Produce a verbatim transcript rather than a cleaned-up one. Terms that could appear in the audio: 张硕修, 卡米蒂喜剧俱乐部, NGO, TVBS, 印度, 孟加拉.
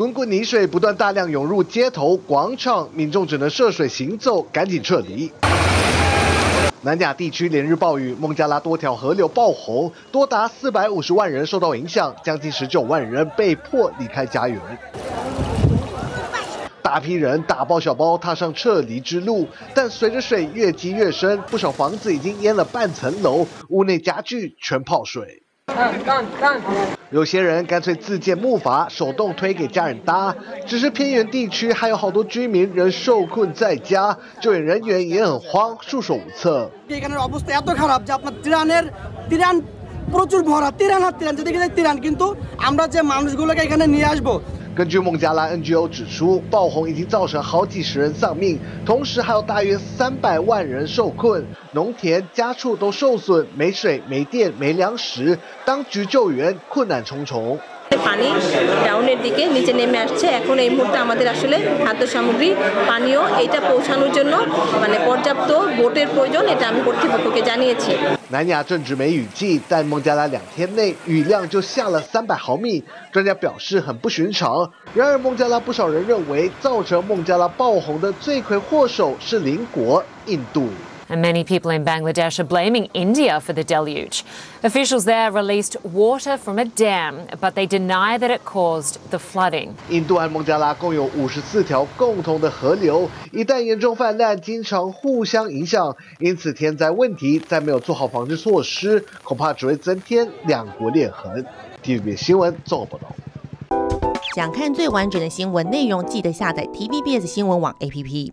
滚滚泥水不断大量涌入街头广场，民众只能涉水行走，赶紧撤离。南亚地区连日暴雨，孟加拉多条河流爆洪，多达四百五十万人受到影响，将近十九万人被迫离开家园。 大批人大包小包踏上撤离之路，但随着水越积越深，不少房子已经淹了半层楼，屋内家具全泡水。有些人干脆自建木筏，手动推给家人搭。只是偏远地区还有好多居民仍受困在家，救援人员也很慌，束手无策。 根据孟加拉 N G O 指出，暴洪已经造成好几十人丧命，同时还有大约三百万人受困，农田、家畜都受损，没水、没电、没粮食，当局救援困难重重。 पानी डाउनेर दिके नीचे नेमे आसछे एखोन एई मुहूर्ते आमादेर आसले खाद्य सामग्री पानीयो एटा पौঁছানোর জন্য মানে পর্যাপ্ত বোটের প্রয়োজন এটা আমি কর্তৃপক্ষকে জানিয়েছি।南亚正值梅雨季，但孟加拉两天内雨量就下了三百毫米，专家表示很不寻常。然而，孟加拉不少人认为，造成孟加拉爆洪的罪魁祸首是邻国印度。 And many people in Bangladesh are blaming India for the deluge. Officials there released water from a dam, but they deny that it caused the flooding. 印度和孟加拉共有五十四条共同的河流，一旦严重泛滥，经常互相影响，因此天灾问题再没有做好防治措施，恐怕只会增添两国裂痕。T V B 新闻综合报道。想看最完整的新闻内容，记得下载 T V B S 新闻网 A P P。